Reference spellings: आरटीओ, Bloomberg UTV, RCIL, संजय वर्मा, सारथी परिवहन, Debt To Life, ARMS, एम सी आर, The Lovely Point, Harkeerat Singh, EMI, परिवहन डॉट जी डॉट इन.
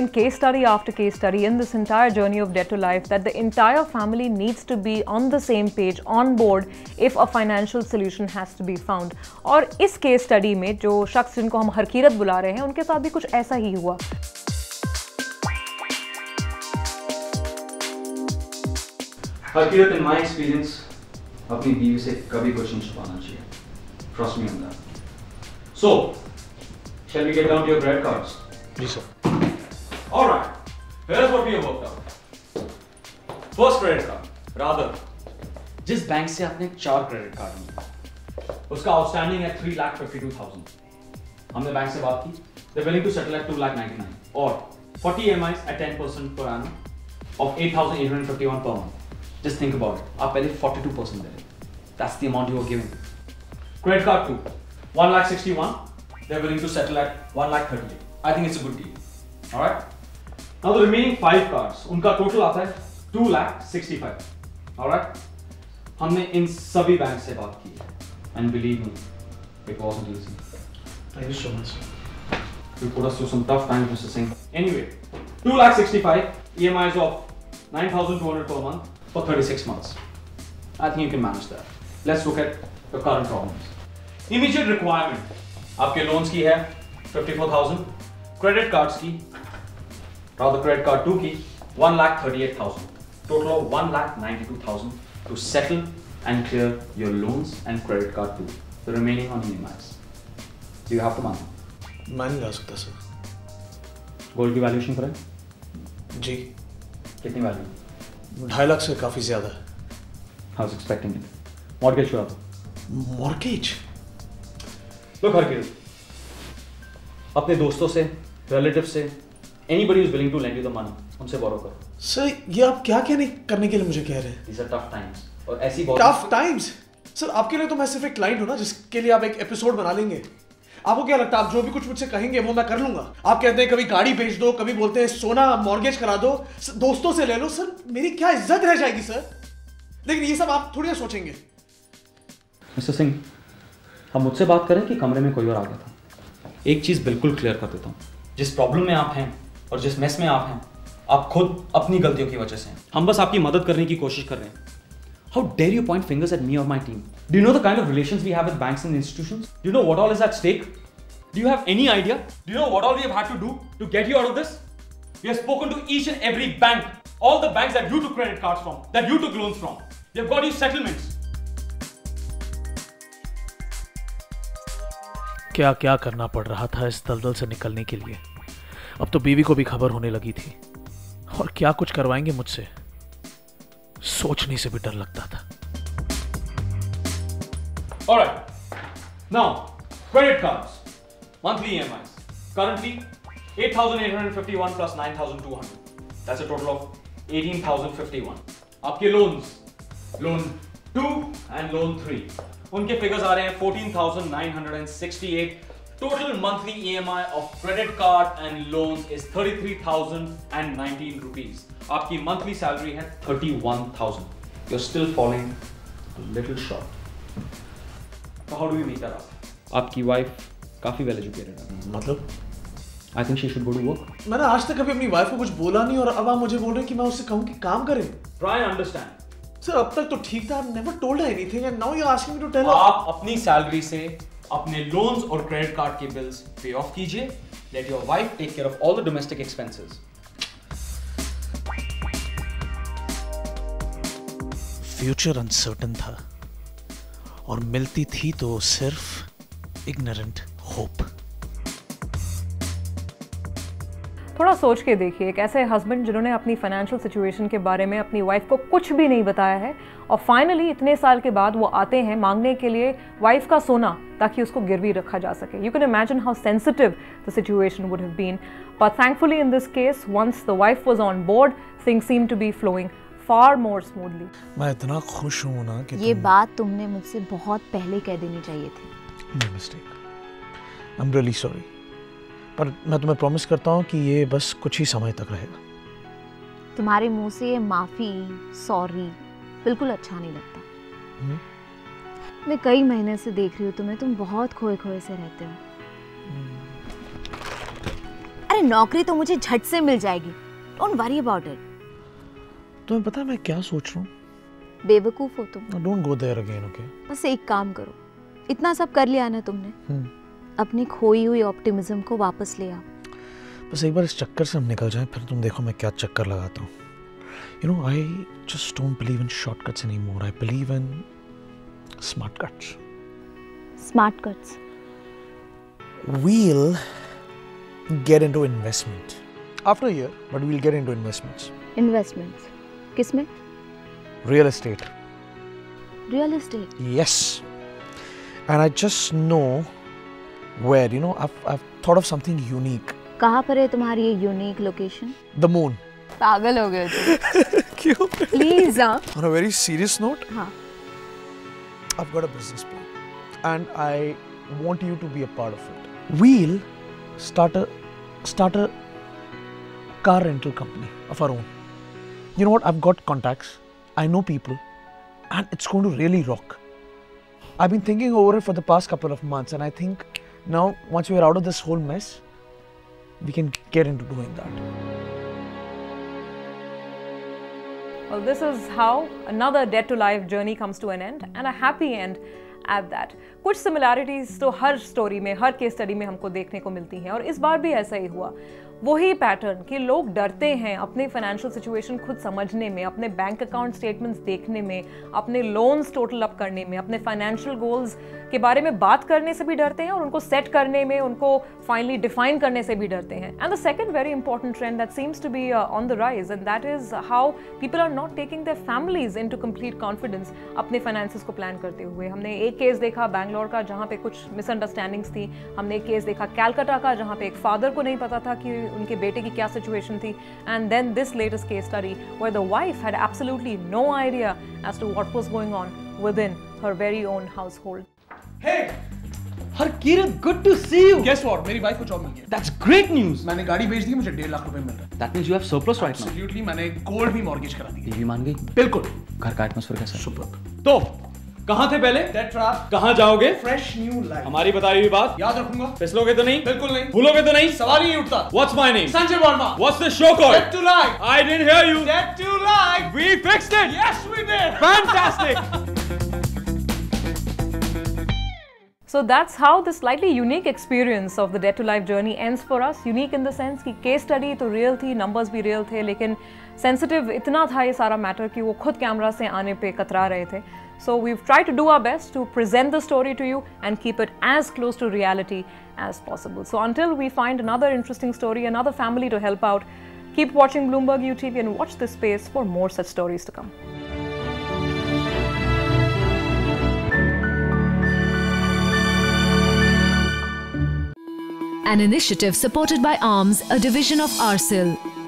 in case study after case study in this entire journey of Debt to Life that the entire family needs to be on the same page, on board, if a financial solution has to be found. और इस case study में जो शख्स जिनको हम हरकीरत बुला रहे हैं, उनके साथ भी कुछ ऐसा ही हुआ। हरकीरत, in my experience, अपनी बीवी से कभी कुछ नहीं छुपाना चाहिए। Trust me on that. So, shall we get down to your credit cards? Yes, sir. All right. Here's what we have worked out. First credit card, rather. जिस बैंक से आपने 4 क्रेडिट कार्ड लिए, उसका आउटस्टैंडिंग है 3,52,000. हमने bank से बात की. They're willing to settle at 2,99,000 or 40 EMIs at 10% per annum of 8,851 per month. Just think about it. आप पहले 42% दे रहे. That's the amount you are giving. Credit card 2, 1,61,000. They're willing to settle at 1,30,000. I think it's a good deal. All right. Now the remaining 5 cards, उनका total आता है 2,65,000. All right. हमने इन सभी bank से बात की, and believe me, it wasn't easy. Thank you so much. You put us through some tough times, Mr. Singh. Anyway, 2,65,000, EMIs of 9,200 per month for 36 months. I think you can manage that. Let's look at your current problems. Immediate requirement. आपके loans की है 54,000, credit cards की, rather credit card 2 की 1,38,000, total of 1,92,000 to settle and clear your loans and credit card 2, the remaining on EMIs. Do you have to man? मैं नहीं जा सकता sir. Gold की वैल्यूएशन करें जी. कितनी वैल्यू? 2.5 लाख से काफ़ी ज़्यादा है. I was expecting it. Mortgage हुआ तो मॉर्गेज. Look, Harkeerat, अपने दोस्तों से, रिलेटिव से, anybody who's willing to lend you the money, उनसे borrow करो. सर, ये आप क्या क्या नहीं करने के लिए मुझे कह रहे हैं? These are tough times. और ऐसी tough times. सर, आपके लिए तो मैं सिर्फ एक क्लाइंट हूँ ना, जिसके लिए आप एक एपिसोड बना लेंगे. आपको क्या लगता है आप जो भी कुछ मुझसे कहेंगे वो मैं कर लूंगा? आप कहते हैं कभी गाड़ी बेच दो, कभी बोलते हैं सोना मॉर्गेज करा दो, दोस्तों से ले लो. सर, मेरी क्या इज्जत रह जाएगी सर? लेकिन ये सब आप थोड़ी ना सोचेंगे. मिस्टर सिंह, हम मुझसे बात करें कि कमरे में कोई और आ गया था. एक चीज़ बिल्कुल क्लियर कर देता हूँ, जिस प्रॉब्लम में आप हैं और जिस मेस में आप हैं, आप खुद अपनी गलतियों की वजह से हैं. हम बस आपकी मदद करने की कोशिश कर रहे हैं. How dare you point fingers at me और my team? Do you know the kind of relations we have with banks and institutions? Do you know what all is at stake? Do you have any idea? Do you know what all we have had to do to get you out of this? We have spoken to each and every bank, all the banks that you took credit cards from, that you took loans from. We have got you settlements. क्या क्या करना पड़ रहा था इस दलदल से निकलने के लिए. अब तो बीवी को भी खबर होने लगी थी, और क्या कुछ करवाएंगे मुझसे, सोचने से भी डर लगता था. Alright, now credit cards, monthly EMIs currently 8,851 plus 9,200, that's a total of 18,051. आपके लोन्स, लोन 2 एंड लोन 3, उनके फिगर्स आ रहे हैं 14,968. Total monthly EMI of credit card and loans is 33,019 rupees. आपकी मंथली सैलरी है 31,000. You are still following little short. How do you make that up? आपकी wife काफी well educated है. मतलब I think she should go to work. मैंने आज तक कभी अपनी वाइफ को कुछ बोला नहीं, और अब आप मुझे बोल रहे हैं कि मैं उससे कहूँ कि काम करे. Try understand. सर, अब तक तो ठीक था. I have never told her anything and now you are asking me to tell her. आप अपनी सैलरी से अपने लोन्स और क्रेडिट कार्ड के बिल्स पे ऑफ कीजिए. Let your wife take care of all the domestic expenses. Future uncertain था, और मिलती थी तो सिर्फ इग्नोरेंट होप. थोड़ा सोच के देखिए, एक ऐसे हस्बैंड जिन्होंने अपनी फाइनेंशियल सिचुएशन के बारे में अपनी वाइफ को कुछ भी नहीं बताया है, और फाइनली इतने साल के बाद वो आते हैं मांगने के लिए वाइफ का सोना ताकि उसको गिरवी रखा जा सके. You can imagine how sensitive the situation would have been. But thankfully in this case, once the wife was on board, things seem to be flowing far more smoothly. मैं इतना खुश हूं ना कि ये बात तुमने मुझसे बहुत पहले कह देनी चाहिए थी. My mistake. I am really sorry, पर मैं तुम्हें प्रॉमिस करता हूँ कि ये बस कुछ ही समय तक रहेगा. तुम्हारे मुंह से माफी, सॉरी बिल्कुल अच्छा नहीं लगता. मैं कई महीने से देख रही हूँ तुम्हें, तुम बहुत खोए खोए से रहते हो. अरे अरे नौकरी तो मुझे झट से मिल जाएगी, डोंट वरी अबाउट इट। तुम्हें पता है मैं क्या सोच रहा हूँ? बेवकूफ हो तुम। Don't go there again, okay? बस एक काम करो, इतना सब कर लिया ना तुमने, अपनी खोई हुई ऑप्टिमिज्म को वापस ले आओ। बस एक बार इस चक्कर से हम निकल जाएं, फिर तुम देखो मैं क्या चक्कर लगाता हूँ। You know, I just don't believe in shortcuts anymore, I believe in smart cuts. Smart cuts? We'll get into investment after a year, but we'll get into investments. Investments? किसमें? Real estate. Real estate? Yes. And I just know where. You know, I've thought of something unique. कहाँ पर है तुम्हारी ये unique location? The moon. पागल हो गए तुम? क्यों? Please हाँ. On a very serious note. हाँ. I've got a business plan, and I want you to be a part of it. We'll start a car rental company of our own. You know what? I've got contacts. I know people, and it's going to really rock. I've been thinking over it for the past couple of months, and I think now once we are out of this whole mess, we can get into doing that. Well, this is how another Debt to Life journey comes to an end, and a happy end at that. कुछ similarities तो हर story में, हर case study में हमको देखने को मिलती हैं, और इस बार भी ऐसा ही हुआ। वही पैटर्न कि लोग डरते हैं अपने फाइनेंशियल सिचुएशन खुद समझने में, अपने बैंक अकाउंट स्टेटमेंट्स देखने में, अपने लोन्स टोटल अप करने में, अपने फाइनेंशियल गोल्स के बारे में बात करने से भी डरते हैं, और उनको सेट करने में, उनको फाइनली डिफाइन करने से भी डरते हैं। And the second very important trend that seems to be on the rise, and that is how people are not taking their families into complete confidence अपने फाइनेंसेस को प्लान करते हुए। हमने एक केस देखा बैंगलोर का जहाँ पे कुछ मिसअंडरस्टैंडिंग्स थी, हमने एक केस देखा कैलकाटा का जहाँ पे एक फादर को नहीं पता था कि उनके बेटे की क्या सिचुएशन थी, and then this latest case study where the wife had absolutely no idea as to what was going on within her very own household. Hey Harkirat, good to see you. Guess what, मेरी wife को job मिल गया। That's great news. मैंने गाड़ी बेच दी, मुझे 1.5 लाख रुपए मिल रहा है। That means you have surplus right now. Absolutely, मैंने गोल्ड भी मॉर्गेज करा दिया। बीवी मान गई? बिल्कुल। घर का एटमॉस्फेयर कैसा है? सुपर्ब। तो कहाँ थे पहले? Debt trap. कहाँ जाओगे? Fresh new life. हमारी बताई हुई बात याद रखूंगा। फिसलोगे तो नहीं? बिल्कुल नहीं। भूलोगे तो नहीं? सवाल ही नहीं उठता। What's my name? संजय वर्मा। What's the show called? Debt to Life. I didn't hear you. Debt to Life. We fixed it. Yes, we did. Fantastic. So that's how the slightly unique experience of the Debt to Life journey ends for us. Unique in the sense कि case study तो real थी, numbers भी real थे, लेकिन sensitive इतना था ये सारा matter कि वो खुद camera से आने पे कतरा रहे थे. So we've tried to do our best to present the story to you and keep it as close to reality as possible. So until we find another interesting story, another family to help out, keep watching Bloomberg UTV and watch this space for more such stories to come. An initiative supported by ARMS, a division of RCIL.